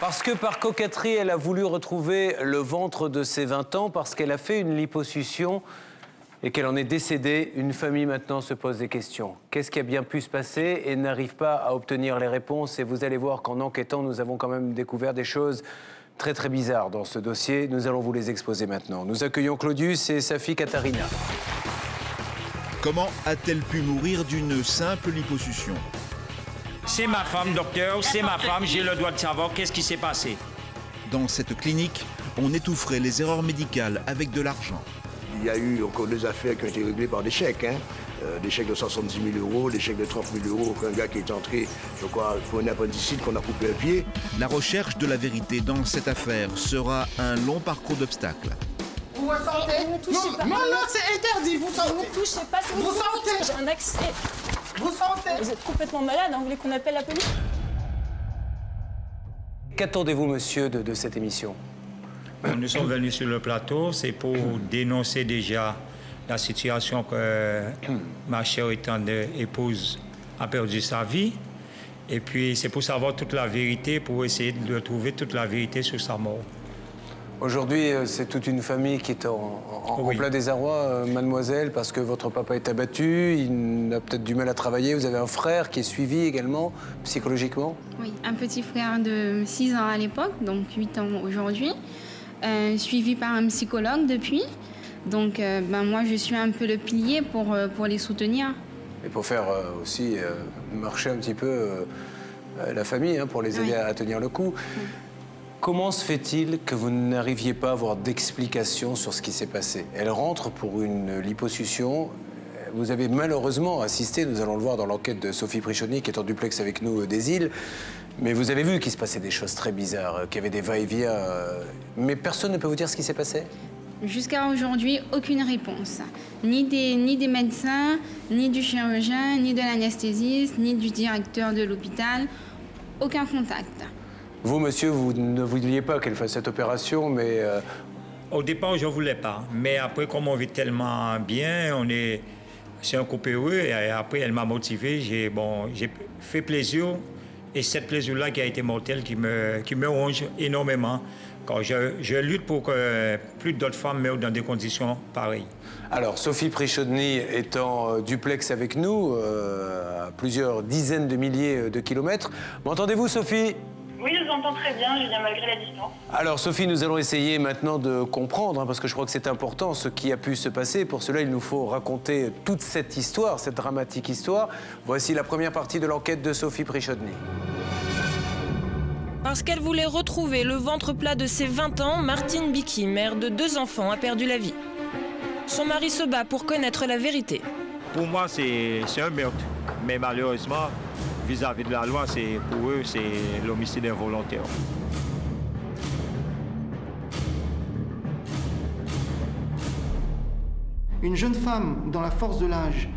Parce que par coquetterie, elle a voulu retrouver le ventre de ses 20 ans parce qu'elle a fait une liposuction et qu'elle en est décédée. Une famille maintenant se pose des questions. Qu'est-ce qui a bien pu se passer et n'arrive pas à obtenir les réponses? Et vous allez voir qu'en enquêtant, nous avons quand même découvert des choses très très bizarres dans ce dossier. Nous allons vous les exposer maintenant. Nous accueillons Claudius et sa fille Katharina. Comment a-t-elle pu mourir d'une simple liposuction? C'est ma femme, docteur, c'est ma femme, j'ai le droit de savoir qu'est-ce qui s'est passé. Dans cette clinique, on étoufferait les erreurs médicales avec de l'argent. Il y a eu encore des affaires qui ont été réglées par des chèques, hein. Des chèques de 70 000 €, des chèques de 30 000 €, qu'un gars qui est entré, je crois, pour un appendicite qu'on a coupé un pied. La recherche de la vérité dans cette affaire sera un long parcours d'obstacles. Vous sortez. Non, c'est interdit, vous sortez. Ne me touchez pas, vous sortez. J'ai un accès. Vous sentez? Vous êtes complètement malade, hein, vous voulez qu'on appelle la police? Qu'attendez-vous, monsieur, de cette émission? Nous sommes venus sur le plateau, c'est pour dénoncer déjà la situation que ma chère épouse a perdu sa vie. Et puis, c'est pour savoir toute la vérité, pour essayer de trouver toute la vérité sur sa mort. Aujourd'hui, c'est toute une famille qui est en plein désarroi, mademoiselle, parce que votre papa est abattu, il a peut-être du mal à travailler, vous avez un frère qui est suivi également, psychologiquement? Oui, un petit frère de 6 ans à l'époque, donc 8 ans aujourd'hui, suivi par un psychologue depuis. Donc moi, je suis un peu le pilier pour les soutenir. Et pour faire aussi marcher un petit peu la famille, hein, pour les aider à tenir le coup. Oui. Comment se fait-il que vous n'arriviez pas à avoir d'explication sur ce qui s'est passé? Elle rentre pour une liposuction. Vous avez malheureusement assisté, nous allons le voir dans l'enquête de Sophie Prichodny, qui est en duplex avec nous des îles, mais vous avez vu qu'il se passait des choses très bizarres, qu'il y avait des va-et-vient, mais personne ne peut vous dire ce qui s'est passé? Jusqu'à aujourd'hui, aucune réponse. Ni des médecins, ni du chirurgien, ni de l'anesthésiste, ni du directeur de l'hôpital. Aucun contact. Vous, monsieur, vous ne vouliez pas qu'elle fasse cette opération, mais... Au départ, je ne voulais pas. Mais après, comme on vit tellement bien, on est... C'est un couple heureux. Et après, elle m'a motivé. J'ai fait plaisir. Et ce plaisir-là qui a été mortel, qui me ronge énormément. Quand je lutte pour que plus d'autres femmes meurent dans des conditions pareilles. Alors, Sophie Prichodny est en duplex avec nous, à plusieurs dizaines de milliers de kilomètres. M'entendez-vous, Sophie? Oui, je vous entends très bien, Julien, malgré la distance. Alors, Sophie, nous allons essayer maintenant de comprendre, hein, parce que je crois que c'est important, ce qui a pu se passer. Pour cela, il nous faut raconter toute cette histoire, cette dramatique histoire. Voici la première partie de l'enquête de Sophie Prichodny. Parce qu'elle voulait retrouver le ventre plat de ses 20 ans, Martine Bicchi, mère de 2 enfants, a perdu la vie. Son mari se bat pour connaître la vérité. Pour moi, c'est un meurtre, mais malheureusement... Vis-à-vis de la loi, pour eux, c'est l'homicide involontaire. Une jeune femme dans la force de l'âge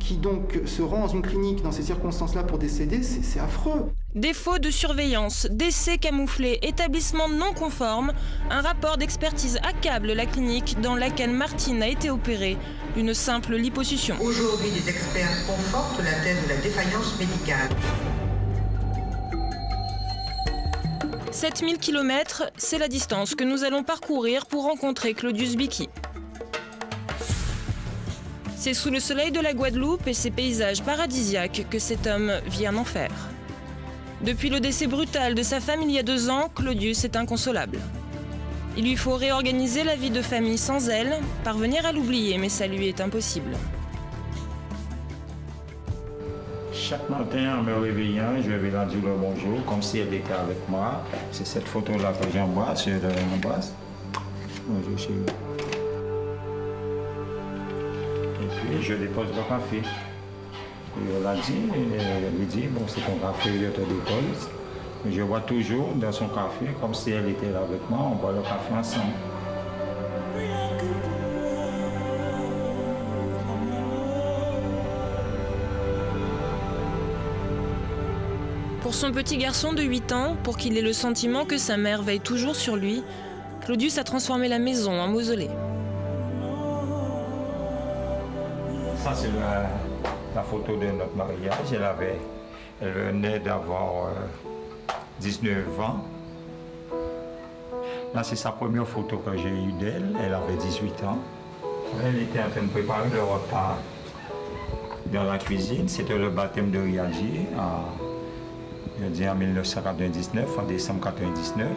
qui donc se rend dans une clinique dans ces circonstances-là pour décéder, c'est affreux. Défaut de surveillance, décès camouflés, établissement non conforme, un rapport d'expertise accable la clinique dans laquelle Martine a été opérée, une simple liposuction. Aujourd'hui, les experts confortent la thèse de la défaillance médicale. 7000 km, c'est la distance que nous allons parcourir pour rencontrer Claudius Bicchi. C'est sous le soleil de la Guadeloupe et ses paysages paradisiaques que cet homme vit un enfer. Depuis le décès brutal de sa femme il y a 2 ans, Claudius est inconsolable. Il lui faut réorganiser la vie de famille sans elle, parvenir à l'oublier, mais ça lui est impossible. Chaque matin en me réveillant, je vais la dire le bonjour, comme si elle était avec moi. C'est cette photo-là que j'embrasse, je l'embrasse. Bonjour chérie. Et je dépose le café. Je la dis, elle me dit, bon, c'est ton café, je te dépose. Je vois toujours dans son café, comme si elle était là avec moi, on boit le café ensemble. Pour son petit garçon de 8 ans, pour qu'il ait le sentiment que sa mère veille toujours sur lui, Claudius a transformé la maison en mausolée. Ça, c'est la photo de notre mariage. Elle venait d'avoir 19 ans. Là, c'est sa première photo que j'ai eue d'elle. Elle avait 18 ans. Elle était en train de préparer le repas dans la cuisine. C'était le baptême de Riyadji, je dis en 1999, en décembre 1999.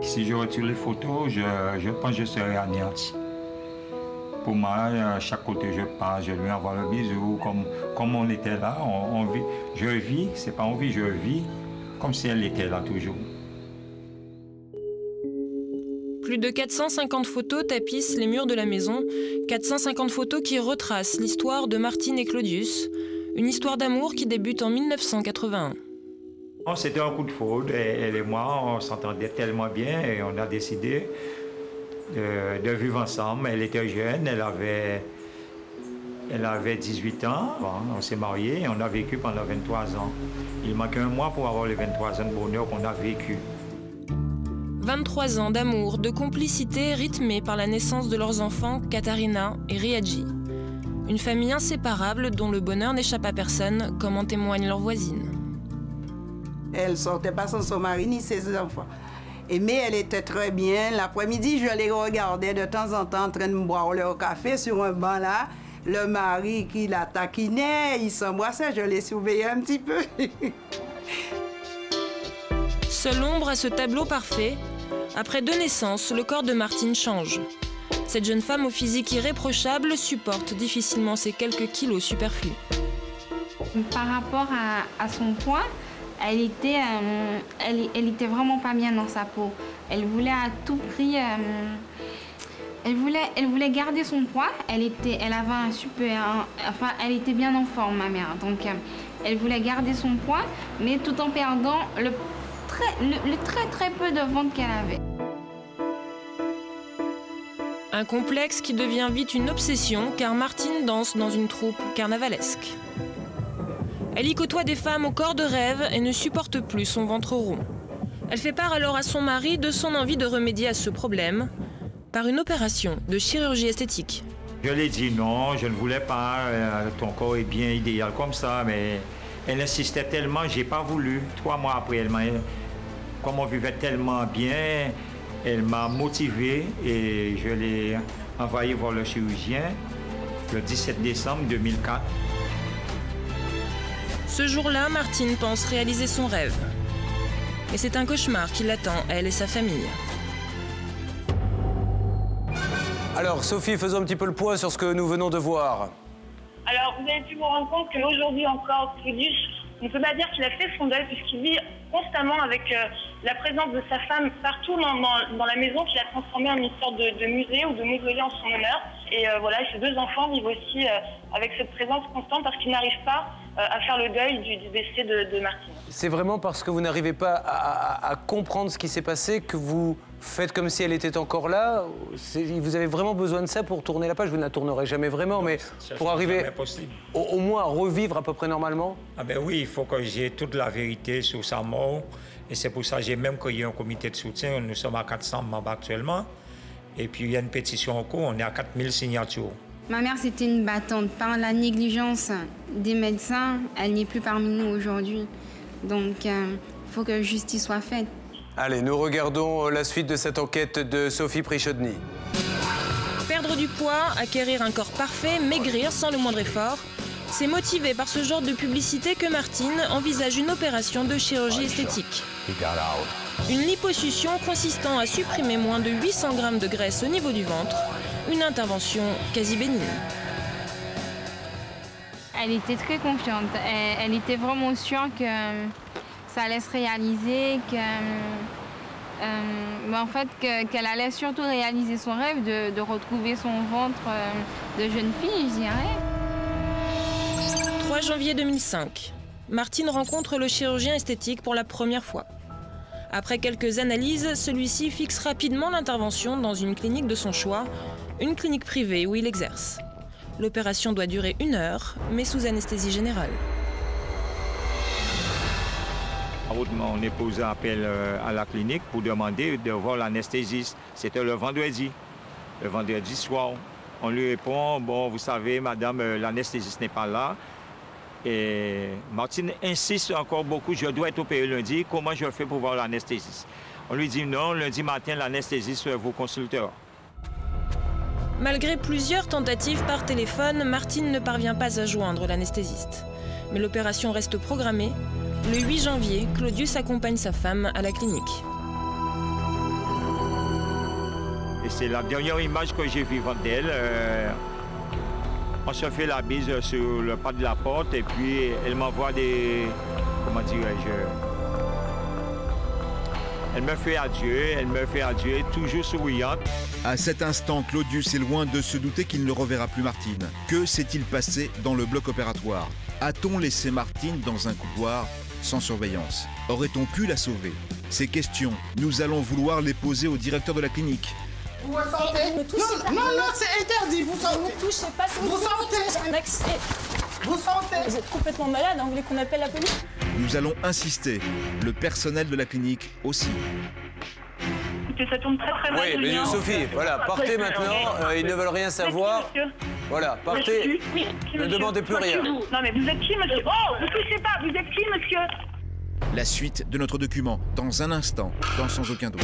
Si je retire les photos, je pense que je serai anéanti. Pour moi, à chaque côté je passe, je lui envoie le bisou. Comme on était là, on vit. Je vis, c'est pas on vit, je vis comme si elle était là toujours. Plus de 450 photos tapissent les murs de la maison. 450 photos qui retracent l'histoire de Martine et Claudius. Une histoire d'amour qui débute en 1981. C'était un coup de foudre. Elle et moi, on s'entendait tellement bien et on a décidé de vivre ensemble. Elle était jeune, elle avait 18 ans. Bon, on s'est mariés et on a vécu pendant 23 ans. Il manquait un mois pour avoir les 23 ans de bonheur qu'on a vécu. 23 ans d'amour, de complicité rythmée par la naissance de leurs enfants, Katharina et Riyadji. Une famille inséparable dont le bonheur n'échappe à personne, comme en témoignent leurs voisines. Elle ne sortait pas sans son mari ni ses enfants. Mais elle était très bien. L'après-midi, je les regardais de temps en temps en train de boire leur café sur un banc là. Le mari qui la taquinait, il s'embrassait, je les surveillais un petit peu. Seule ombre à ce tableau parfait, après deux naissances, le corps de Martine change. Cette jeune femme au physique irréprochable supporte difficilement ses quelques kilos superflus. Par rapport à son poids, elle était vraiment pas bien dans sa peau. Elle voulait à tout prix, elle voulait garder son poids. Elle était bien en forme, ma mère. Donc, elle voulait garder son poids, mais tout en perdant le très peu de ventre qu'elle avait. Un complexe qui devient vite une obsession, car Martine danse dans une troupe carnavalesque. Elle y côtoie des femmes au corps de rêve et ne supporte plus son ventre rond. Elle fait part alors à son mari de son envie de remédier à ce problème par une opération de chirurgie esthétique. Je lui ai dit non, je ne voulais pas, ton corps est bien idéal comme ça, mais elle insistait tellement, j'ai pas voulu. 3 mois après, comme on vivait tellement bien, elle m'a motivé et je l'ai envoyée voir le chirurgien le 17 décembre 2004. Ce jour-là, Martine pense réaliser son rêve. Et c'est un cauchemar qui l'attend, elle et sa famille. Alors, Sophie, faisons un petit peu le point sur ce que nous venons de voir. Alors, vous avez pu vous rendre compte qu'aujourd'hui encore, Claudius, on ne peut pas dire qu'il a fait son deuil, puisqu'il vit constamment avec la présence de sa femme partout dans la maison, qu'il a transformée en une sorte de musée ou de mausolée en son honneur. Et voilà, ses 2 enfants vivent aussi avec cette présence constante parce qu'ils n'arrivent pas à faire le deuil du décès de Martine. C'est vraiment parce que vous n'arrivez pas à comprendre ce qui s'est passé que vous faites comme si elle était encore là. Vous avez vraiment besoin de ça pour tourner la page. Vous ne la tournerez jamais vraiment, non, mais pour arriver au moins à revivre à peu près normalement. Ah ben oui, il faut que j'ai toute la vérité sur sa mort. Et c'est pour ça que j'ai même créé un comité de soutien. Nous sommes à 400 membres actuellement. Et puis, il y a une pétition en cours, on est à 4000 signatures. Ma mère, c'était une battante. Par la négligence des médecins, elle n'est plus parmi nous aujourd'hui. Donc, il faut que justice soit faite. Allez, nous regardons la suite de cette enquête de Sophie Prichodny. Perdre du poids, acquérir un corps parfait, maigrir sans le moindre effort. C'est motivé par ce genre de publicité que Martine envisage une opération de chirurgie esthétique. Une liposuction consistant à supprimer moins de 800 grammes de graisse au niveau du ventre. Une intervention quasi bénigne. Elle était très confiante. Elle était vraiment sûre que ça allait se réaliser, qu'elle allait surtout réaliser son rêve de retrouver son ventre de jeune fille, je dirais. 3 janvier 2005, Martine rencontre le chirurgien esthétique pour la première fois. Après quelques analyses, celui-ci fixe rapidement l'intervention dans une clinique de son choix, une clinique privée où il exerce. L'opération doit durer 1 heure, mais sous anesthésie générale. En route, mon épouse appelle à la clinique pour demander de voir l'anesthésiste. C'était le vendredi. Le vendredi soir, on lui répond « Bon, vous savez, madame, l'anesthésiste n'est pas là ». Et Martine insiste encore beaucoup, je dois être opéré lundi, comment je fais pour voir l'anesthésiste? On lui dit non, lundi matin, l'anesthésiste vous consultera. Malgré plusieurs tentatives par téléphone, Martine ne parvient pas à joindre l'anesthésiste. Mais l'opération reste programmée. Le 8 janvier, Claudius accompagne sa femme à la clinique. Et c'est la dernière image que j'ai vivante d'elle. On se fait la bise sur le pas de la porte et puis elle m'envoie des... Comment dirais-je? Elle me fait adieu, toujours souriante. À cet instant, Claudius est loin de se douter qu'il ne reverra plus Martine. Que s'est-il passé dans le bloc opératoire? A-t-on laissé Martine dans un couloir sans surveillance? Aurait-on pu la sauver? Ces questions, nous allons vouloir les poser au directeur de la clinique. Vous sortez. Non, c'est interdit. Vous sortez. Ne me touchez pas. Vous sortez. Vous sortez. Vous êtes complètement malade. Vous voulez qu'on appelle la police? Nous allons insister, le personnel de la clinique aussi. Ça tourne très mal. Oui, mais Sophie, voilà, partez maintenant, ils ne veulent rien savoir. Voilà, partez, ne demandez plus rien. Non mais vous êtes qui, monsieur? Oh, vous touchez pas, vous êtes qui, monsieur? La suite de notre document, dans un instant, dans Sans Aucun Doute.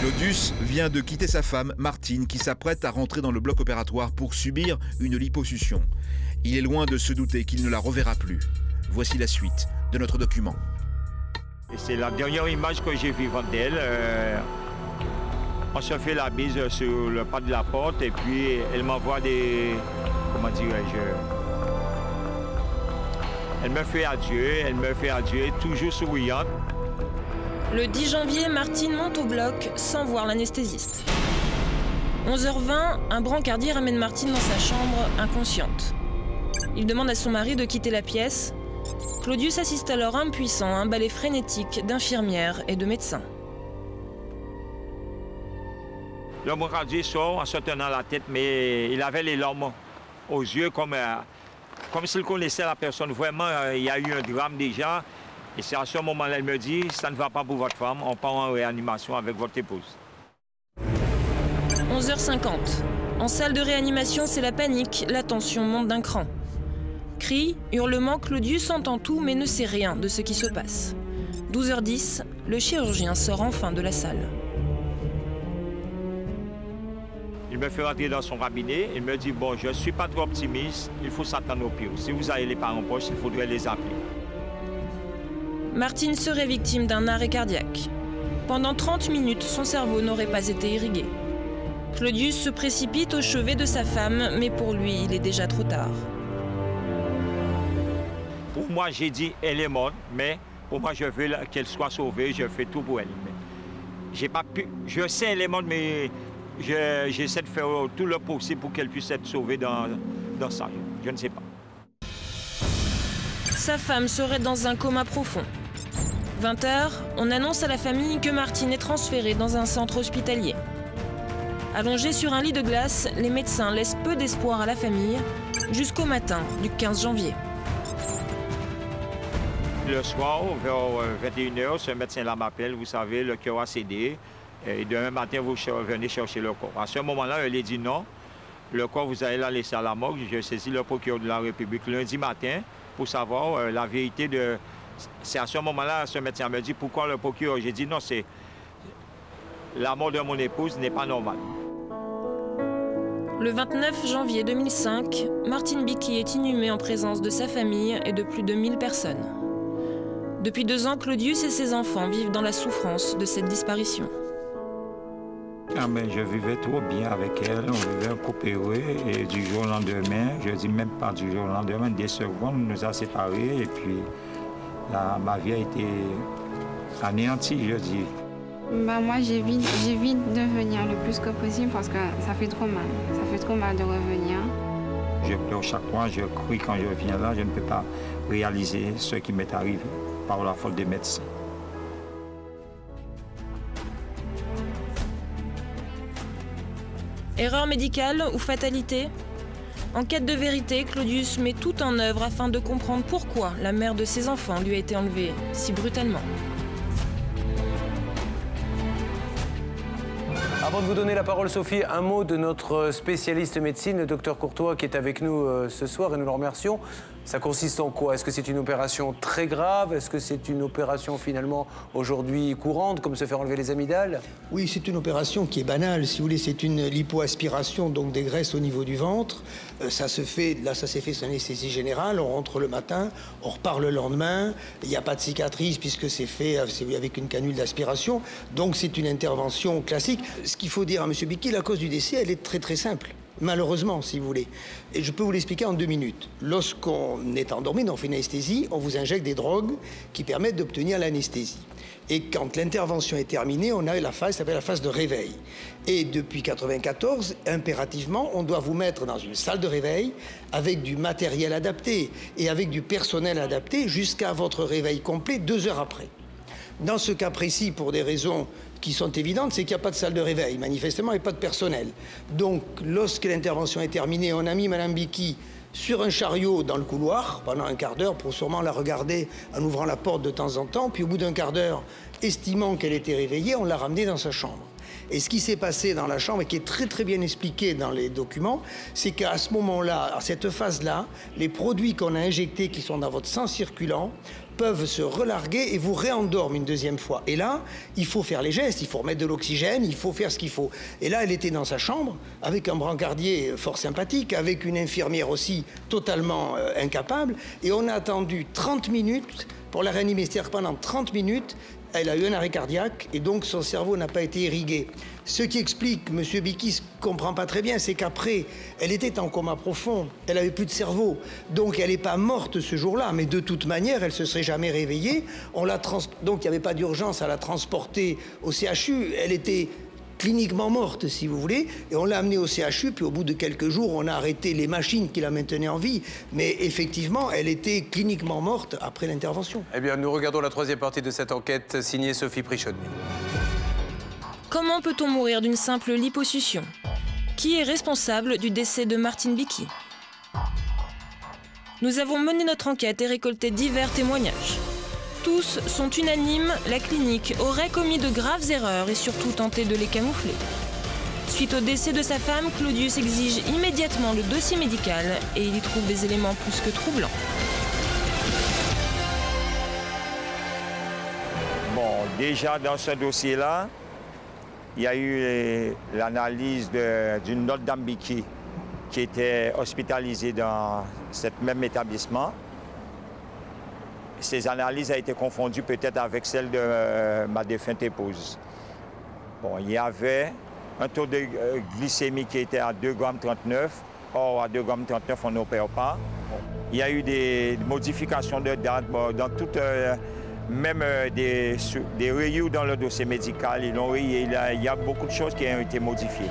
Claudius vient de quitter sa femme, Martine, qui s'apprête à rentrer dans le bloc opératoire pour subir une liposuction. Il est loin de se douter qu'il ne la reverra plus. Voici la suite de notre document. C'est la dernière image que j'ai vivante d'elle. On se fait la bise sur le pas de la porte et puis elle m'envoie des... Comment dirais-je? Elle me fait adieu, toujours souriante. Le 10 janvier, Martine monte au bloc sans voir l'anesthésiste. 11h20, un brancardier ramène Martine dans sa chambre, inconsciente. Il demande à son mari de quitter la pièce. Claudius assiste alors impuissant à un balai frénétique d'infirmières et de médecins. Le brancardier sort en se tenant la tête, mais il avait les larmes aux yeux comme s'il connaissait la personne. Vraiment, il y a eu un drame déjà. Et c'est à ce moment-là, elle me dit, ça ne va pas pour votre femme, on part en réanimation avec votre épouse. 11h50. En salle de réanimation, c'est la panique, la tension monte d'un cran. Cris, hurlements, Claudius entend tout mais ne sait rien de ce qui se passe. 12h10, le chirurgien sort enfin de la salle. Il me fait rentrer dans son cabinet, il me dit, bon, je ne suis pas trop optimiste, il faut s'attendre au pire. Si vous avez les parents proches, il faudrait les appeler. Martine serait victime d'un arrêt cardiaque. Pendant 30 minutes, son cerveau n'aurait pas été irrigué. Claudius se précipite au chevet de sa femme, mais pour lui, il est déjà trop tard. Pour moi, j'ai dit, elle est morte, mais pour moi, je veux qu'elle soit sauvée, je fais tout pour elle. J'ai pas pu... Je sais qu'elle est morte, mais j'essaie de faire tout le possible pour qu'elle puisse être sauvée dans ça. Je ne sais pas. Sa femme serait dans un coma profond. 20h, on annonce à la famille que Martine est transférée dans un centre hospitalier. Allongée sur un lit de glace, les médecins laissent peu d'espoir à la famille jusqu'au matin du 15 janvier. Le soir, vers 21h, ce médecin-là m'appelle, vous savez, le cœur a cédé. Et demain matin, vous venez chercher le corps. À ce moment-là, elle a dit non. Le corps, vous allez la laisser à la morgue. Je saisis le procureur de la République lundi matin pour savoir la vérité de... C'est à ce moment-là, ce médecin me dit, pourquoi le procureur? J'ai dit, non, c'est... La mort de mon épouse n'est pas normale. Le 29 janvier 2005, Martine Bicchi est inhumée en présence de sa famille et de plus de 1000 personnes. Depuis 2 ans, Claudius et ses enfants vivent dans la souffrance de cette disparition. Ah ben, je vivais trop bien avec elle, on vivait coupé et du jour au lendemain, je dis même pas du jour au lendemain, des secondes nous a séparés et puis là, ma vie a été anéantie, je dis. Bah moi j'évite de venir le plus que possible parce que ça fait trop mal de revenir. Je pleure chaque fois, je crie quand je viens là, je ne peux pas réaliser ce qui m'est arrivé par la faute des médecins. Erreur médicale ou fatalité? En quête de vérité, Claudius met tout en œuvre afin de comprendre pourquoi la mère de ses enfants lui a été enlevée si brutalement. Avant de vous donner la parole, Sophie, un mot de notre spécialiste médecine, le docteur Courtois, qui est avec nous ce soir et nous le remercions. Ça consiste en quoi? Est-ce que c'est une opération très grave? Est-ce que c'est une opération finalement aujourd'hui courante, comme se faire enlever les amygdales? Oui, c'est une opération qui est banale, si vous voulez. C'est une lipoaspiration, donc des graisses au niveau du ventre. Ça se fait, là ça s'est fait sur anesthésie générale, on rentre le matin, on repart le lendemain. Il n'y a pas de cicatrice puisque c'est fait avec une canule d'aspiration. Donc c'est une intervention classique. Ce qu'il faut dire à M. Bicchi, la cause du décès, elle est très simple. Malheureusement, si vous voulez. Et je peux vous l'expliquer en 2 minutes. Lorsqu'on est endormi, on fait une anesthésie, on vous injecte des drogues qui permettent d'obtenir l'anesthésie. Et quand l'intervention est terminée, on a la phase, ça s'appelle la phase de réveil. Et depuis 1994, impérativement, on doit vous mettre dans une salle de réveil avec du matériel adapté et avec du personnel adapté jusqu'à votre réveil complet 2 heures après. Dans ce cas précis, pour des raisons qui sont évidentes, c'est qu'il n'y a pas de salle de réveil, manifestement, et pas de personnel. Donc, lorsque l'intervention est terminée, on a mis Mme Bicchi sur un chariot dans le couloir pendant un quart d'heure pour sûrement la regarder en ouvrant la porte de temps en temps. Puis, au bout d'un quart d'heure, estimant qu'elle était réveillée, on l'a ramenée dans sa chambre. Et ce qui s'est passé dans la chambre, et qui est très bien expliqué dans les documents, c'est qu'à ce moment-là, à cette phase-là, les produits qu'on a injectés qui sont dans votre sang circulant peuvent se relarguer et vous réendorment une deuxième fois. Et là, il faut faire les gestes, il faut remettre de l'oxygène, il faut faire ce qu'il faut. Et là, elle était dans sa chambre, avec un brancardier fort sympathique, avec une infirmière aussi totalement incapable, et on a attendu 30 minutes pour la réanimer. C'est-à-dire que pendant 30 minutes, elle a eu un arrêt cardiaque et donc son cerveau n'a pas été irrigué. Ce qui explique, M. Bicchi ne comprend pas très bien, c'est qu'après, elle était en coma profond, elle n'avait plus de cerveau. Donc elle n'est pas morte ce jour-là, mais de toute manière, elle ne se serait jamais réveillée. Donc il n'y avait pas d'urgence à la transporter au CHU, elle était cliniquement morte, si vous voulez, et on l'a amenée au CHU, puis au bout de quelques jours, on a arrêté les machines qui la maintenaient en vie. Mais effectivement, elle était cliniquement morte après l'intervention. Eh bien, nous regardons la 3e partie de cette enquête signée Sophie Prichodny. Comment peut-on mourir d'une simple liposuction? Qui est responsable du décès de Martine Bicchi? Nous avons mené notre enquête et récolté divers témoignages. Tous sont unanimes, la clinique aurait commis de graves erreurs et surtout tenté de les camoufler. Suite au décès de sa femme, Claudius exige immédiatement le dossier médical et il y trouve des éléments plus que troublants. Bon, déjà dans ce dossier-là, il y a eu l'analyse d'une autre dame Bicchi qui était hospitalisée dans ce même établissement. Ces analyses ont été confondues peut-être avec celles de ma défunte épouse. Bon, il y avait un taux de glycémie qui était à 2,39 g. Or, à 2,39 g, on n'opère pas. Il y a eu des modifications de date. Bon, dans toute, même des rayures dans le dossier médical. Ils l'ont rayé. Il y a beaucoup de choses qui ont été modifiées.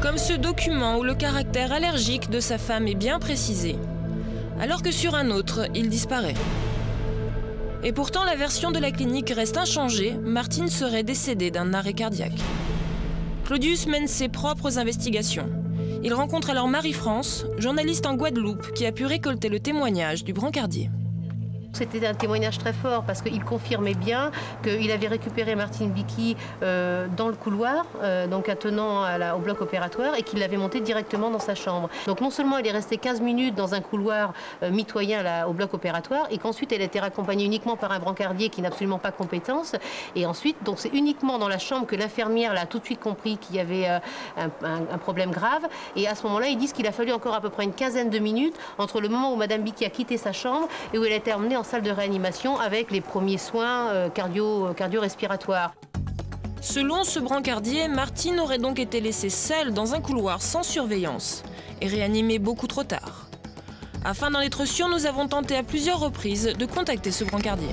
Comme ce document où le caractère allergique de sa femme est bien précisé, alors que sur un autre, il disparaît. Et pourtant, la version de la clinique reste inchangée. Martine serait décédée d'un arrêt cardiaque. Claudius mène ses propres investigations. Il rencontre alors Marie-France, journaliste en Guadeloupe, qui a pu récolter le témoignage du brancardier. C'était un témoignage très fort parce qu'il confirmait bien qu'il avait récupéré Martine Bicchi dans le couloir, donc attenant au bloc opératoire, et qu'il l'avait montée directement dans sa chambre. Donc non seulement elle est restée 15 minutes dans un couloir mitoyen au bloc opératoire, et qu'ensuite elle a été raccompagnée uniquement par un brancardier qui n'a absolument pas compétence. Et ensuite, donc c'est uniquement dans la chambre que l'infirmière l'a tout de suite compris qu'il y avait un problème grave. Et à ce moment-là, ils disent qu'il a fallu encore à peu près une quinzaine de minutes entre le moment où Mme Bicchi a quitté sa chambre et où elle a été emmenée en salle de réanimation avec les premiers soins cardio-respiratoires. Selon ce brancardier, Martine aurait donc été laissée seule dans un couloir sans surveillance et réanimée beaucoup trop tard. Afin d'en être sûr, nous avons tenté à plusieurs reprises de contacter ce brancardier.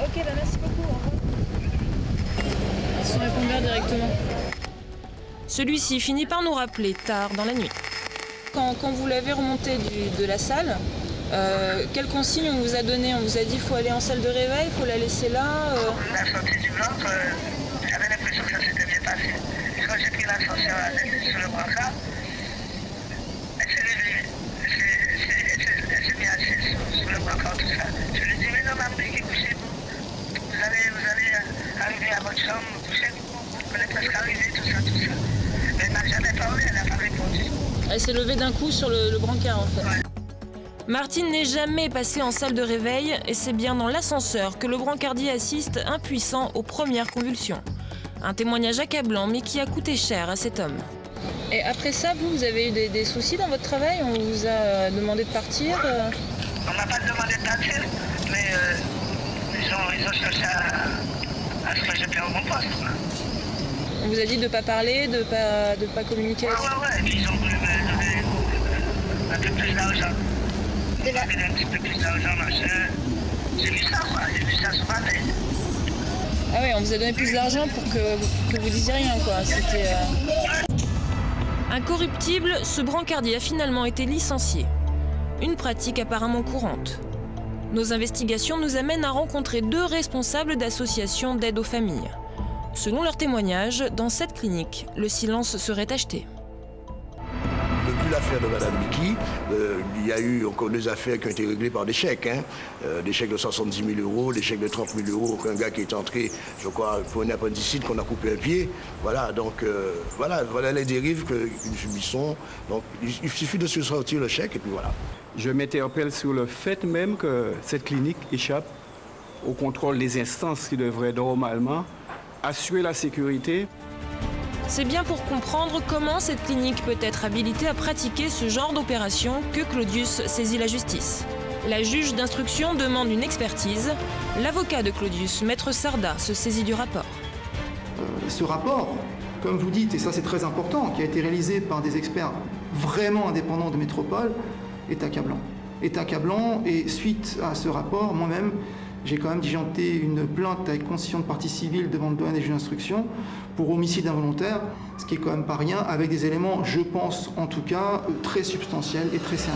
Ok, bah merci beaucoup. Ils sont répondeurs directement. Celui-ci finit par nous rappeler tard dans la nuit. Quand vous l'avez remonté de la salle, quelle consigne on vous a donné? On vous a dit qu'il faut aller en salle de réveil, il faut la laisser là La sortie du ventre, j'avais l'impression que ça s'était bien passé. Quand j'ai pris l'ascenseur sur le brancard, elle s'est levée, elle s'est mise assise sur le brancard, tout ça. Je lui ai dit, mais non, maman, couchez-vous. Vous allez arriver à votre chambre, couchez-vous. tout ça. Elle m'a jamais parlé, elle n'a pas répondu. Elle s'est levée d'un coup sur le brancard en fait. Ouais. Martine n'est jamais passée en salle de réveil et c'est bien dans l'ascenseur que le brancardier assiste impuissant aux premières convulsions. Un témoignage accablant mais qui a coûté cher à cet homme. Et après ça, vous avez eu des soucis dans votre travail? On vous a demandé de partir? On m'a pas demandé de partir, mais ils ont cherché à ce que j'ai perdu mon poste. On vous a dit de ne pas parler, de ne pas communiquer? Ouais, et puis ils ont voulu me donner un peu plus d'argent. Un petit peu plus d'argent, machin. J'ai vu ça, quoi. J'ai vu ça ce matin. Ah oui, on vous a donné plus d'argent pour que vous disiez rien, quoi. C'était... Incorruptible, ce brancardier a finalement été licencié. Une pratique apparemment courante. Nos investigations nous amènent à rencontrer deux responsables d'associations d'aide aux familles. Selon leurs témoignages, dans cette clinique, le silence serait acheté. Depuis l'affaire de Madame Bicchi, il y a eu encore des affaires qui ont été réglées par des chèques. Hein. Des chèques de 70 000 euros, des chèques de 30 000 euros. Un gars qui est entré, je crois, pour une appendicite qu'on a coupé un pied. Voilà, donc voilà les dérives que nous subissons. Donc il suffit de se sortir le chèque et puis voilà. Je m'interpelle sur le fait même que cette clinique échappe au contrôle des instances qui devraient normalement assurer la sécurité. C'est bien pour comprendre comment cette clinique peut être habilitée à pratiquer ce genre d'opération que Claudius saisit la justice. La juge d'instruction demande une expertise. L'avocat de Claudius, Maître Sarda, se saisit du rapport. Ce rapport, comme vous dites, et ça c'est très important, qui a été réalisé par des experts vraiment indépendants de Métropole, est accablant. Est accablant, et suite à ce rapport, moi-même, j'ai quand même diligenter une plainte avec constitution de partie civile devant le doyen des juges d'instruction pour homicide involontaire, ce qui est quand même pas rien, avec des éléments, je pense en tout cas, très substantiels et très sérieux.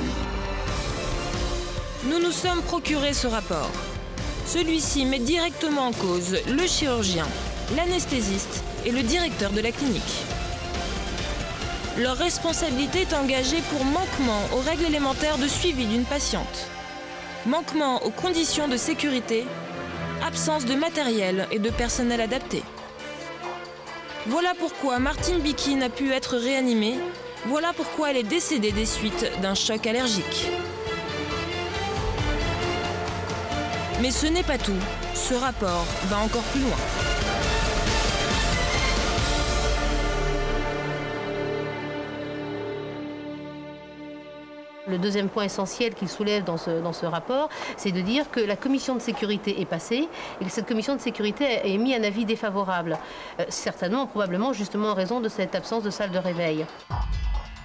Nous nous sommes procurés ce rapport. Celui-ci met directement en cause le chirurgien, l'anesthésiste et le directeur de la clinique. Leur responsabilité est engagée pour manquement aux règles élémentaires de suivi d'une patiente. Manquement aux conditions de sécurité, absence de matériel et de personnel adapté. Voilà pourquoi Martine Bicchi n'a pu être réanimée. Voilà pourquoi elle est décédée des suites d'un choc allergique. Mais ce n'est pas tout. Ce rapport va encore plus loin. Le deuxième point essentiel qu'il soulève dans ce rapport, c'est de dire que la commission de sécurité est passée et que cette commission de sécurité a émis un avis défavorable. Certainement, probablement, justement en raison de cette absence de salle de réveil.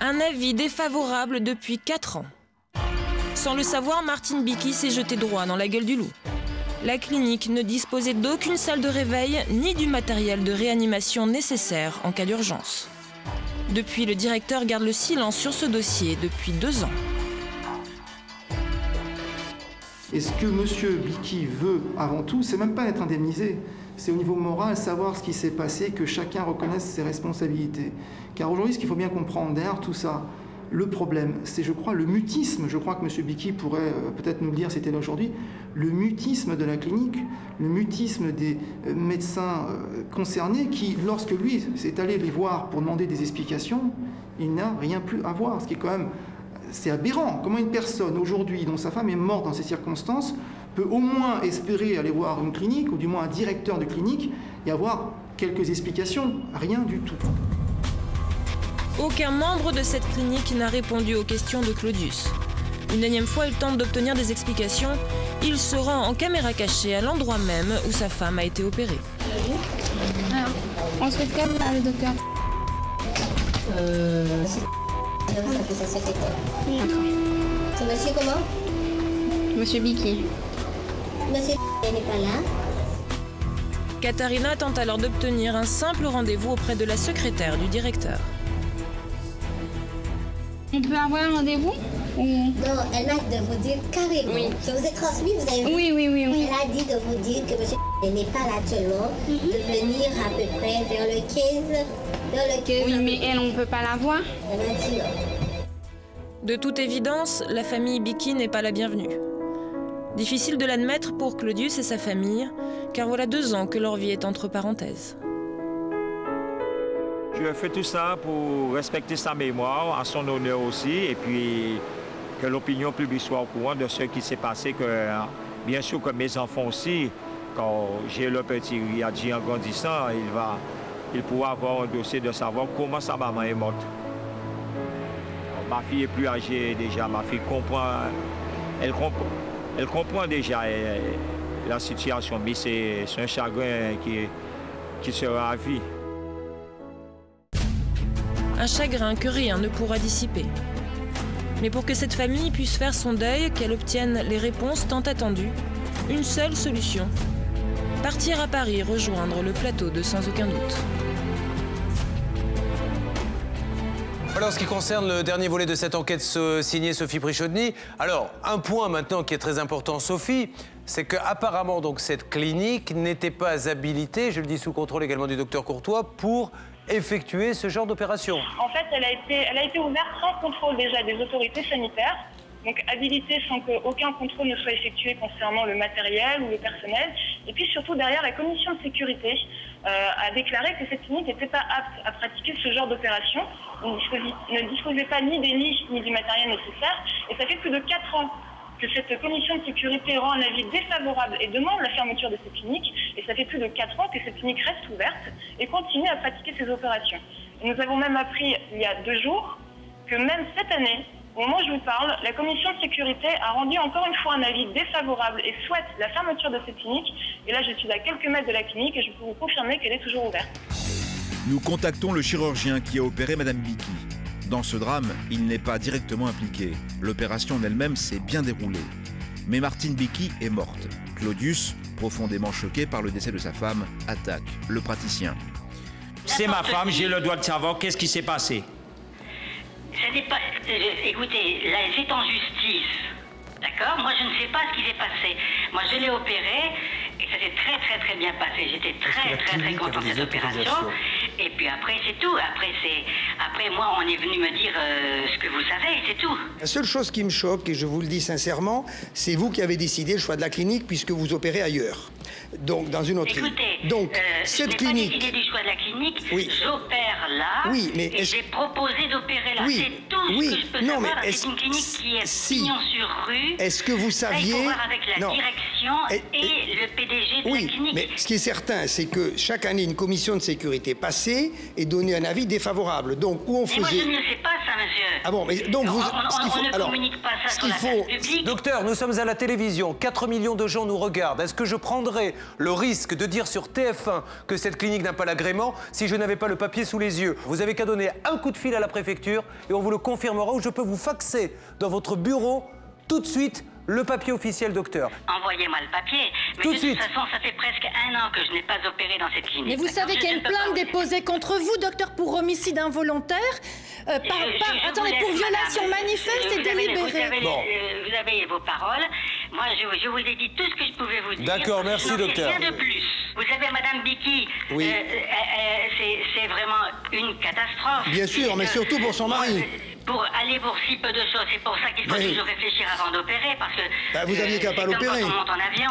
Un avis défavorable depuis 4 ans. Sans le savoir, Martine Bicchi s'est jetée droit dans la gueule du loup. La clinique ne disposait d'aucune salle de réveil ni du matériel de réanimation nécessaire en cas d'urgence. Depuis, le directeur garde le silence sur ce dossier depuis 2 ans. Et ce que M. Bicchi veut avant tout, c'est même pas être indemnisé. C'est au niveau moral, savoir ce qui s'est passé, que chacun reconnaisse ses responsabilités. Car aujourd'hui, ce qu'il faut bien comprendre derrière tout ça, le problème, c'est, je crois, le mutisme. Je crois que M. Bicchi pourrait peut-être nous le dire, c'était là aujourd'hui. Le mutisme de la clinique, le mutisme des médecins concernés qui, lorsque lui s'est allé les voir pour demander des explications, il n'a rien plus à voir, ce qui est quand même... C'est aberrant. Comment une personne aujourd'hui dont sa femme est morte dans ces circonstances peut au moins espérer aller voir une clinique ou du moins un directeur de clinique et avoir quelques explications? Rien du tout. Aucun membre de cette clinique n'a répondu aux questions de Claudius. Une énième fois, il tente d'obtenir des explications. Il se rend en caméra cachée à l'endroit même où sa femme a été opérée. Alors, on se fait calme par le docteur. C'est monsieur comment? Monsieur Bicchi. Monsieur n'est pas là. Katharina tente alors d'obtenir un simple rendez-vous auprès de la secrétaire du directeur. On peut avoir un rendez-vous ou... Non, elle m'a dit de vous dire carrément. Oui. Je vous ai transmis, vous avez vu? Oui. Elle a dit de vous dire que monsieur n'est pas là actuellement, de venir à peu près vers le 15. Oui, mais elle, on ne peut pas la voir. De toute évidence, la famille Bicchi n'est pas la bienvenue. Difficile de l'admettre pour Claudius et sa famille, car voilà 2 ans que leur vie est entre parenthèses. Je fais tout ça pour respecter sa mémoire, à son honneur aussi, et puis que l'opinion publique soit au courant de ce qui s'est passé, que bien sûr que mes enfants aussi, quand j'ai le petit Riyadji en grandissant, il pourra avoir un dossier de savoir comment sa maman est morte. Ma fille est plus âgée déjà, ma fille comprend, elle comprend déjà la situation, mais c'est un chagrin qui sera à vie. Un chagrin que rien ne pourra dissiper. Mais pour que cette famille puisse faire son deuil, qu'elle obtienne les réponses tant attendues, une seule solution. Partir à Paris, rejoindre le plateau de Sans Aucun Doute. Alors, en ce qui concerne le dernier volet de cette enquête signée Sophie Prichodny, alors, un point maintenant qui est très important, Sophie, c'est qu'apparemment, donc, cette clinique n'était pas habilitée, je le dis sous contrôle également du docteur Courtois, pour effectuer ce genre d'opération. En fait, elle a été ouverte sans contrôle déjà des autorités sanitaires, donc habilitée sans qu'aucun contrôle ne soit effectué concernant le matériel ou le personnel. Et puis surtout, derrière, la commission de sécurité a déclaré que cette clinique n'était pas apte à pratiquer ce genre d'opération. On ne disposait pas ni des lits ni du matériel nécessaire. Et ça fait plus de 4 ans que cette commission de sécurité rend un avis défavorable et demande la fermeture de cette clinique. Et ça fait plus de 4 ans que cette clinique reste ouverte et continue à pratiquer ses opérations. Et nous avons même appris il y a 2 jours que même cette année, au moment où je vous parle, la commission de sécurité a rendu encore une fois un avis défavorable et souhaite la fermeture de cette clinique. Et là, je suis à quelques mètres de la clinique et je peux vous confirmer qu'elle est toujours ouverte. Nous contactons le chirurgien qui a opéré Madame Bicchi. Dans ce drame, il n'est pas directement impliqué. L'opération en elle-même s'est bien déroulée. Mais Martine Bicchi est morte. Claudius, profondément choqué par le décès de sa femme, attaque le praticien. C'est ma femme, j'ai le droit de savoir qu'est-ce qui s'est passé. Ce n'est pas... écoutez, là, c'est en justice, d'accord? Moi, je ne sais pas ce qui s'est passé. Moi, je l'ai opéré et ça s'est très bien passé. J'étais très contente de cette opération. Et puis après, c'est tout. Après, moi, on est venu me dire ce que vous savez, c'est tout. La seule chose qui me choque, et je vous le dis sincèrement, c'est vous qui avez décidé le choix de la clinique puisque vous opérez ailleurs. Donc, dans une autre... Écoutez, donc, cette clinique... Pas décidé du choix de la clinique, oui. J'opère là, oui, mais et j'ai proposé d'opérer là. Oui, c'est tout oui. Ce que je peux non, savoir. C'est une clinique qui est si. Pignon sur rue. Est-ce que vous saviez... avec la non. Direction et le PDG de oui, la clinique. Mais ce qui est certain, c'est que chaque année, une commission de sécurité passée et donnait un avis défavorable. Donc, où on faisait... Mais moi, je ne sais pas ça, monsieur. Ah bon, mais donc... Vous... On ne communique pas ça sur la place publique. Docteur, nous sommes à la télévision. 4 millions de gens nous regardent. Est-ce que je prendrais le risque de dire sur TF1 que cette clinique n'a pas l'agrément si je n'avais pas le papier sous les yeux? Vous avez qu'à donner un coup de fil à la préfecture et on vous le confirmera, ou je peux vous faxer dans votre bureau tout de suite le papier officiel, docteur. Envoyez-moi le papier. Mais tout de suite. Toute façon, ça fait presque 1 an que je n'ai pas opéré dans cette clinique. Mais vous savez qu'il y a une plainte déposée contre vous, docteur, pour homicide involontaire, attendez, pour violation manifeste et délibérée. Vous avez vos paroles. Moi, je vous ai dit tout ce que je pouvais vous dire. D'accord, merci, docteur. Rien de plus. Vous savez, Madame Bicchi, oui. C'est vraiment une catastrophe. Bien sûr, mais surtout pour son mari. Pour aller pour si peu de choses, c'est pour ça qu'il faut toujours réfléchir avant d'opérer, parce que vous aviez qu'à pas l'opérer. Quand on monte en avion,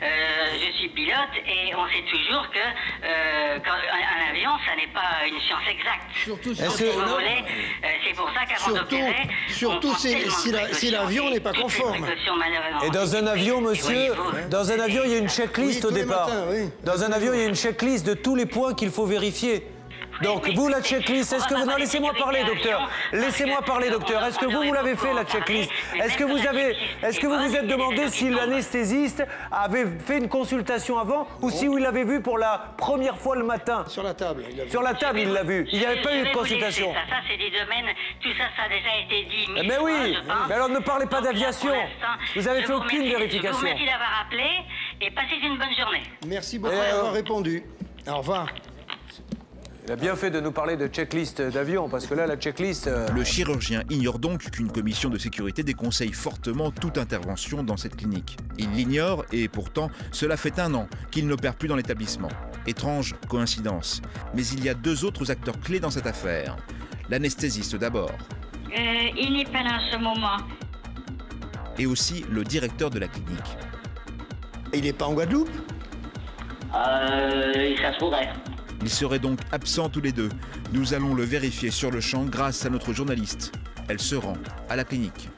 je suis pilote et on sait toujours que un avion, ça n'est pas une science exacte. Surtout c'est pour ça qu'avant d'opérer, surtout si l'avion n'est pas conforme. Et dans un avion, monsieur, dans un avion, il y a une checklist au départ. Dans un avion, il y a une checklist de tous les points qu'il faut vérifier. Donc, vous, la checklist, est-ce que vous... Non, laissez-moi parler, docteur. Laissez-moi parler, docteur. Est-ce que vous l'avez fait, la checklist? Est-ce que vous avez... Est-ce que vous vous êtes demandé si l'anesthésiste avait fait une consultation avant ou si il l'avait vu pour la première fois le matin? Sur la table, il l'a vu. Sur la table, il l'a vu. Il n'y avait pas eu de consultation. Ça, c'est des domaines... Tout ça, ça a déjà été dit. Mais oui. Mais alors, ne parlez pas d'aviation. Vous n'avez fait aucune vérification. Merci d'avoir appelé et passez une bonne journée. Merci beaucoup d'avoir répondu. Au revoir. Il a bien fait de nous parler de checklist d'avion, parce que là, la checklist... Le chirurgien ignore donc qu'une commission de sécurité déconseille fortement toute intervention dans cette clinique. Il l'ignore et pourtant, cela fait 1 an qu'il n'opère plus dans l'établissement. Étrange coïncidence. Mais il y a 2 autres acteurs clés dans cette affaire. L'anesthésiste d'abord. Il n'est pas là en ce moment. Et aussi le directeur de la clinique. Il n'est pas en Guadeloupe ? Ça se pourrait. Ils seraient donc absents tous les deux. Nous allons le vérifier sur le champ grâce à notre journaliste. Elle se rend à la clinique.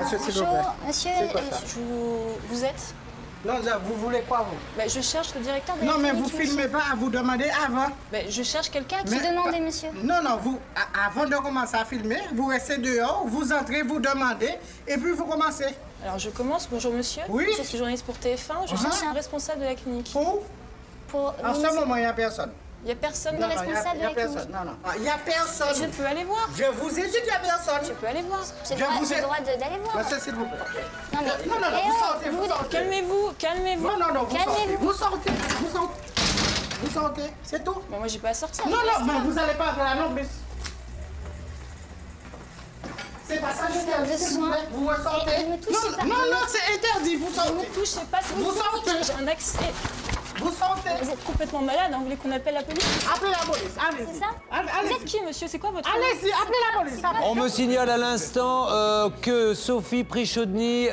Monsieur, s'il vous plaît. Monsieur, vous êtes? Non, vous voulez quoi, vous? Bah, je cherche le directeur de la clinique. Non, mais vous filmez pas, vous demandez avant. Bah, je cherche quelqu'un qui demandait, monsieur. Non, non, vous, avant de commencer à filmer, vous restez dehors, vous entrez, vous demandez, et puis vous commencez. Alors, je commence. Bonjour, monsieur. Oui. Je suis journaliste pour TF1. Je cherche un responsable de la clinique. Pour en ce moment, il n'y a personne. Il n'y a personne de responsable de la clinique. Non, non, il n'y a personne. Je peux aller voir. Je vous ai dit qu'il n'y a personne. Je peux aller voir. J'ai le droit d'aller voir. Monsieur, s'il vous plaît. Non, mais... non, non, non, vous sortez, vous sortez. Calmez-vous, calmez-vous. Non, non, non, vous sortez. Vous sortez, vous sortez. Vous sortez, c'est tout. Moi, j'ai pas à sortir. Non, non, mais vous n'allez pas à la bus. C'est pas ça, je vous vous ressortez. Non, non, non, c'est interdit, vous sortez. Ne me touchez pas, c'est vous sortez. J'ai un accès. Vous sentez? Vous êtes complètement malade, hein. Vous voulez qu'on appelle la police? Appelez la police, allez-y. C'est ça? Allez-y. Vous êtes qui, monsieur? C'est quoi votre nom? Allez-y, appelez la police. On me signale à l'instant que Sophie Prichodny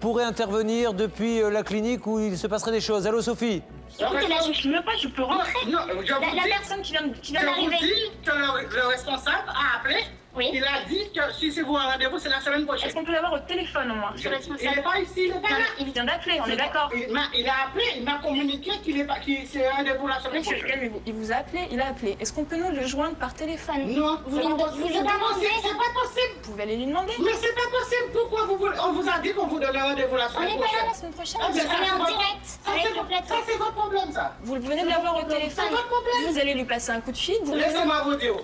pourrait intervenir depuis la clinique où il se passerait des choses. Allô, Sophie? Écoutez, là, je ne suis même pas, je peux rentrer. Non, la personne qui vient d'arriver. Je vous dis que le responsable a appelé. Oui. Il a dit que si c'est vous un rendez-vous, c'est la semaine prochaine. Est-ce qu'on peut l'avoir au téléphone au moins? Il n'est pas ici. Il vient d'appeler, on est d'accord. Il a appelé, il m'a communiqué qu'il est un rendez-vous la semaine prochaine. Il vous a appelé, il a appelé. Est-ce qu'on peut nous le joindre par téléphone? Non. Vous voulez lui demander? C'est pas possible. Vous pouvez aller lui demander. Mais c'est pas possible. Pourquoi on vous a dit qu'on vous donne un rendez-vous la semaine prochaine? On n'est pas là la semaine prochaine. On est en direct avec le plateau. Ça, c'est votre problème, ça. Vous venez de l'avoir au téléphone. C'est votre problème. Vous allez lui passer un coup de fil. Laissez-moi vous dire.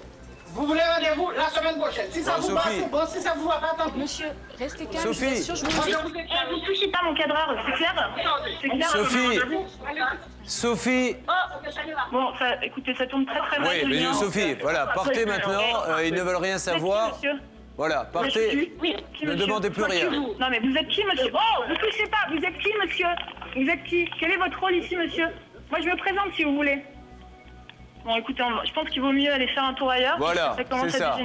Vous voulez rendez-vous la semaine prochaine. Si ça vous va, c'est bon. Si ça vous va pas, tant pis. Monsieur, restez calme. Sophie, je vous dis. Vous ne touchez pas mon cadreur, c'est clair? C'est clair. Sophie. Sophie. Bon, écoutez, ça tourne très très mal. Oui, mais Sophie, voilà, partez maintenant. Ils ne veulent rien savoir. Voilà, partez. Ne demandez plus rien. Non, mais vous êtes qui, monsieur? Oh, vous ne touchez pas. Vous êtes qui, monsieur? Vous êtes qui? Quel est votre rôle ici, monsieur? Moi, je me présente si vous voulez. Bon, écoutez, je pense qu'il vaut mieux aller faire un tour ailleurs. Voilà, c'est ça.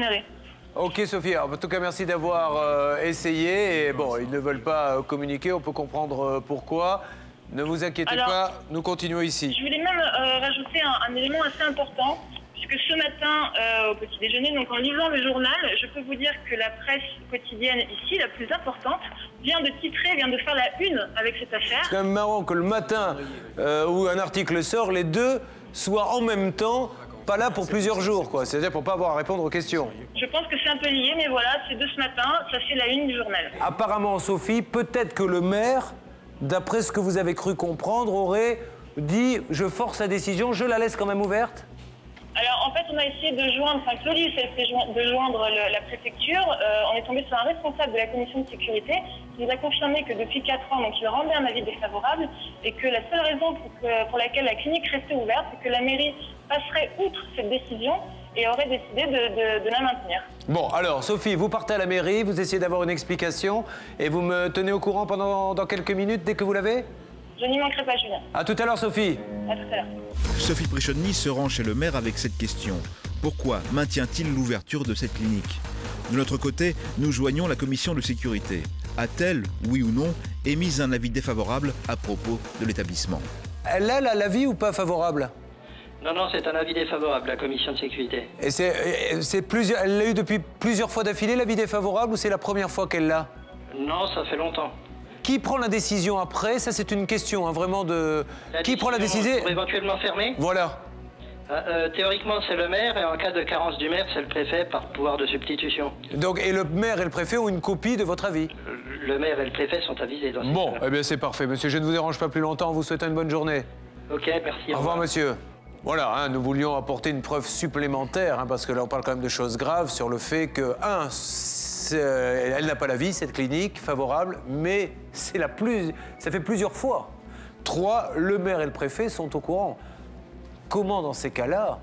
Ok, Sophie, alors, en tout cas, merci d'avoir essayé. Et bon, ils ne veulent pas communiquer, on peut comprendre pourquoi. Ne vous inquiétez pas, nous continuons ici. Je voulais même rajouter un élément assez important, puisque ce matin, au petit déjeuner, donc en lisant le journal, je peux vous dire que la presse quotidienne ici, la plus importante, vient de titrer, vient de faire la une avec cette affaire. C'est quand même marrant que le matin où un article sort, les deux... soit en même temps pas là pour plusieurs jours, quoi. C'est-à-dire pour pas avoir à répondre aux questions. Je pense que c'est un peu lié, mais voilà, c'est de ce matin, ça fait la une du journal. Apparemment, Sophie, peut-être que le maire, d'après ce que vous avez cru comprendre, aurait dit « je force la décision, je la laisse quand même ouverte ». Alors, en fait, on a essayé de joindre, enfin, Claudius a essayé de joindre la préfecture. On est tombé sur un responsable de la commission de sécurité qui nous a confirmé que depuis 4 ans, donc, il rendait un avis défavorable et que la seule raison pour laquelle la clinique restait ouverte, c'est que la mairie passerait outre cette décision et aurait décidé de la maintenir. Bon, alors, Sophie, vous partez à la mairie, vous essayez d'avoir une explication et vous me tenez au courant dans quelques minutes dès que vous l'avez? Je n'y manquerai pas, Julien. A tout à l'heure, Sophie. A tout à l'heure. Sophie Prichodny se rend chez le maire avec cette question. Pourquoi maintient-il l'ouverture de cette clinique? De notre côté, nous joignons la commission de sécurité. A-t-elle, oui ou non, émis un avis défavorable à propos de l'établissement? Elle a l'avis ou pas favorable? Non, non, c'est un avis défavorable, la commission de sécurité. Et elle l'a eu depuis plusieurs fois d'affilée, l'avis défavorable, ou c'est la première fois qu'elle l'a? Non, ça fait longtemps. Qui prend la décision après? Ça, c'est une question, hein, vraiment de... Qui prend la décision? Pour éventuellement fermer. Voilà. Théoriquement, c'est le maire, et en cas de carence du maire, c'est le préfet par pouvoir de substitution. Donc, et le maire et le préfet ont une copie de votre avis? Le maire et le préfet sont avisés. Dans bon, eh bien, c'est parfait. Monsieur, je ne vous dérange pas plus longtemps. Vous souhaitez une bonne journée. OK, merci. Au revoir, monsieur. Voilà, hein, nous voulions apporter une preuve supplémentaire, hein, parce que là, on parle quand même de choses graves sur le fait que, un... elle n'a pas l'avis, cette clinique, favorable, mais c'est la plus... ça fait plusieurs fois. 3, le maire et le préfet sont au courant. Comment, dans ces cas-là,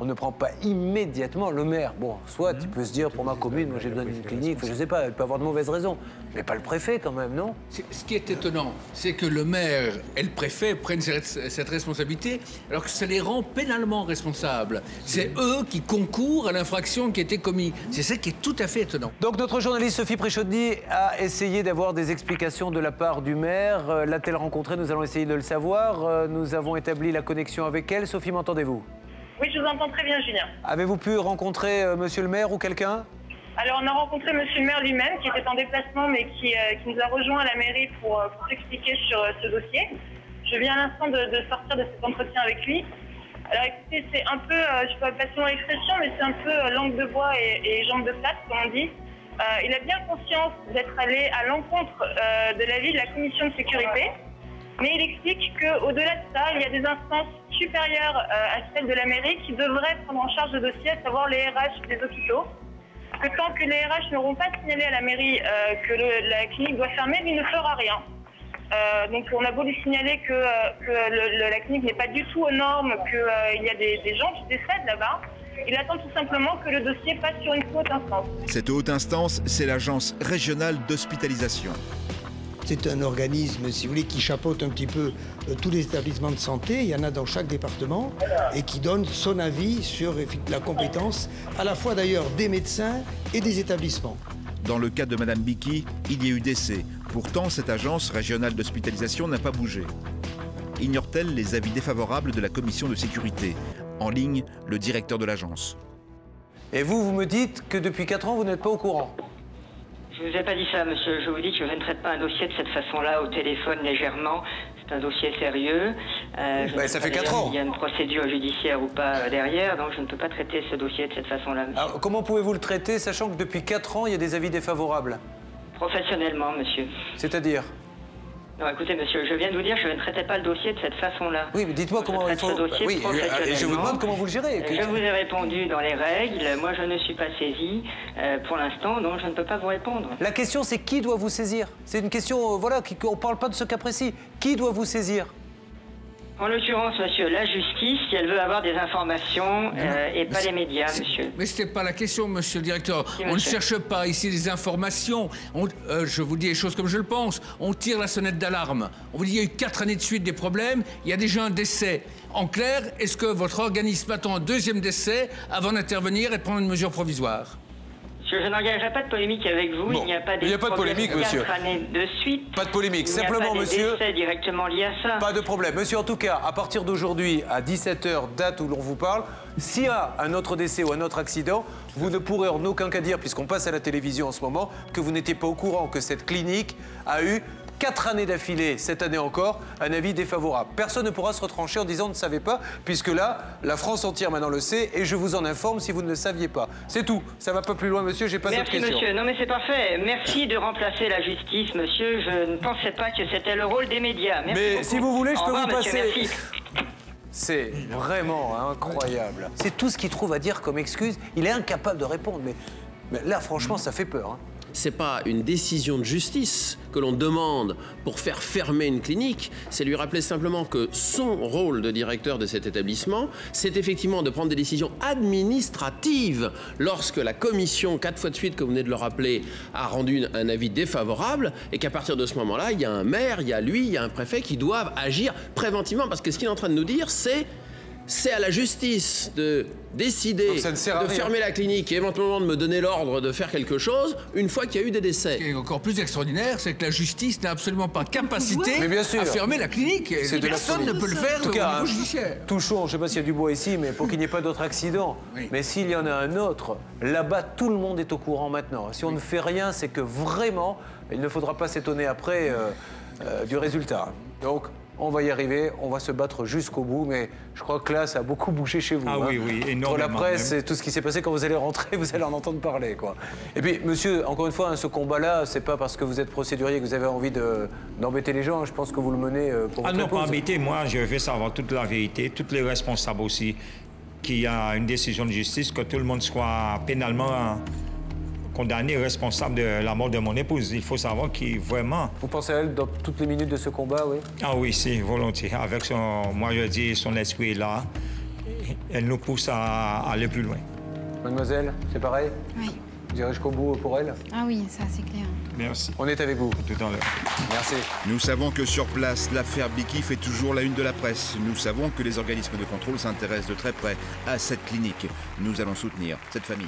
on ne prend pas immédiatement le maire. Bon, soit tu peux se dire, pour ma commune, moi j'ai besoin d'une clinique, je sais pas, il peut avoir de mauvaises raisons. Mais pas le préfet quand même, non? Ce qui est étonnant, c'est que le maire et le préfet prennent cette responsabilité, alors que ça les rend pénalement responsables. C'est eux qui concourent à l'infraction qui a été commise. C'est ça qui est tout à fait étonnant. Donc notre journaliste Sophie Prichodny a essayé d'avoir des explications de la part du maire. L'a-t-elle rencontré? Nous allons essayer de le savoir. Nous avons établi la connexion avec elle. Sophie, m'entendez-vous? Oui, je vous entends très bien, Julien. Avez-vous pu rencontrer monsieur le maire ou quelqu'un? Alors, on a rencontré monsieur le maire lui-même, qui était en déplacement, mais qui nous a rejoint à la mairie pour expliquer sur ce dossier. Je viens à l'instant de sortir de cet entretien avec lui. Alors, écoutez, c'est un peu, je ne peux pas passer mon expression, mais c'est un peu langue de bois et jambes de plâtre, comme on dit. Il a bien conscience d'être allé à l'encontre de l'avis de la commission de sécurité. Mais il explique qu'au-delà de ça, il y a des instances supérieures à celles de la mairie qui devraient prendre en charge le dossier, à savoir les RH des hôpitaux. Que tant que les RH n'auront pas signalé à la mairie que la clinique doit fermer, il ne fera rien. Donc on a beau lui signaler que la clinique n'est pas du tout aux normes, qu'il y a des gens qui décèdent là-bas. Il attend tout simplement que le dossier passe sur une haute instance. Cette haute instance, c'est l'agence régionale d'hospitalisation. C'est un organisme, si vous voulez, qui chapeaute un petit peu tous les établissements de santé. Il y en a dans chaque département et qui donne son avis sur la compétence, à la fois d'ailleurs des médecins et des établissements. Dans le cas de Madame Bicchi, il y a eu décès. Pourtant, cette agence régionale d'hospitalisation n'a pas bougé. Ignore-t-elle les avis défavorables de la commission de sécurité? En ligne, le directeur de l'agence. Et vous, vous me dites que depuis 4 ans, vous n'êtes pas au courant? Je ne vous ai pas dit ça, monsieur. Je vous dis que je ne traite pas un dossier de cette façon-là, au téléphone légèrement. C'est un dossier sérieux. Bah, ça fait 4 ans. Il y a une procédure judiciaire ou pas derrière, donc je ne peux pas traiter ce dossier de cette façon-là. Alors, comment pouvez-vous le traiter, sachant que depuis 4 ans, il y a des avis défavorables? Professionnellement, monsieur. C'est-à-dire? Non, écoutez, monsieur, je viens de vous dire, je ne traitais pas le dossier de cette façon-là. Oui, mais dites-moi comment il faut... Oui, et je vous demande comment vous le gérez. Je vous ai répondu dans les règles. Moi, je ne suis pas saisie pour l'instant, donc je ne peux pas vous répondre. La question, c'est qui doit vous saisir? C'est une question, voilà, on ne parle pas de ce cas précis. Qui doit vous saisir? En l'occurrence, monsieur, la justice, si elle veut avoir des informations et pas les médias, monsieur. Mais ce n'était pas la question, monsieur le directeur. Si, monsieur. On ne cherche pas ici des informations. Je vous dis les choses comme je le pense. On tire la sonnette d'alarme. On vous dit qu'il y a eu 4 années de suite des problèmes. Il y a déjà un décès. En clair, est-ce que votre organisme attend un deuxième décès avant d'intervenir et de prendre une mesure provisoire? Je n'engagerai pas de polémique avec vous. Bon. Il n'y a pas de polémique, monsieur. 4 années de suite. Pas de polémique. Simplement, monsieur. Directement lié à ça. Pas de problème. Monsieur, en tout cas, à partir d'aujourd'hui, à 17h, date où l'on vous parle, s'il y a un autre décès ou un autre accident, vous ne pourrez en aucun cas dire, puisqu'on passe à la télévision en ce moment, que vous n'étiez pas au courant que cette clinique a eu 4 années d'affilée, cette année encore, un avis défavorable. Personne ne pourra se retrancher en disant « on ne savait pas », puisque là, la France entière maintenant le sait, et je vous en informe si vous ne le saviez pas. C'est tout. Ça ne va pas plus loin, monsieur, j'ai pas d'autres questions. Merci, monsieur. Non, mais c'est parfait. Merci de remplacer la justice, monsieur. Je ne pensais pas que c'était le rôle des médias. Merci beaucoup. Si vous voulez, je peux vous passer... Merci. C'est vraiment incroyable. C'est tout ce qu'il trouve à dire comme excuse. Il est incapable de répondre, mais là, franchement, ça fait peur, hein. C'est pas une décision de justice que l'on demande pour faire fermer une clinique, c'est lui rappeler simplement que son rôle de directeur de cet établissement, c'est effectivement de prendre des décisions administratives lorsque la commission, 4 fois de suite, que vous venez de le rappeler, a rendu un avis défavorable et qu'à partir de ce moment-là, il y a un maire, il y a lui, il y a un préfet qui doivent agir préventivement parce que ce qu'il est en train de nous dire, c'est à la justice de décider de fermer la clinique et éventuellement de me donner l'ordre de faire quelque chose une fois qu'il y a eu des décès. Ce qui est encore plus extraordinaire, c'est que la justice n'a absolument pas capacité à fermer la clinique. Personne ne peut le faire. En tout cas, touchons, je ne sais pas s'il y a du bois ici, mais pour qu'il n'y ait pas d'autres accidents. Oui. Mais s'il y en a un autre, là-bas, tout le monde est au courant maintenant. Si on ne fait rien, c'est que vraiment, il ne faudra pas s'étonner après du résultat. Donc... on va y arriver, on va se battre jusqu'au bout, mais je crois que là, ça a beaucoup bougé chez vous. Ah oui, oui, énormément. Entre la presse et tout ce qui s'est passé, quand vous allez rentrer, vous allez en entendre parler, quoi. Et puis, monsieur, encore une fois, ce combat-là, c'est pas parce que vous êtes procédurier que vous avez envie d'embêter les gens. Je pense que vous le menez pour votre épouse. Ah non, pas embêter. Moi, je veux savoir toute la vérité, tous les responsables aussi, qu'il y a une décision de justice, que tout le monde soit pénalement... condamné responsable de la mort de mon épouse. Il faut savoir qui, vraiment... Vous pensez à elle dans toutes les minutes de ce combat, oui? Ah oui, si, volontiers. Avec son... Moi, je dis, son esprit est là. elle nous pousse à aller plus loin. Mademoiselle, c'est pareil? Oui. Vous irez jusqu'au bout pour elle? Ah oui, ça c'est clair. Merci. On est avec vous. Tout à l'heure. Merci. Nous savons que sur place, l'affaire Bicchi fait toujours la une de la presse. Nous savons que les organismes de contrôle s'intéressent de très près à cette clinique. Nous allons soutenir cette famille.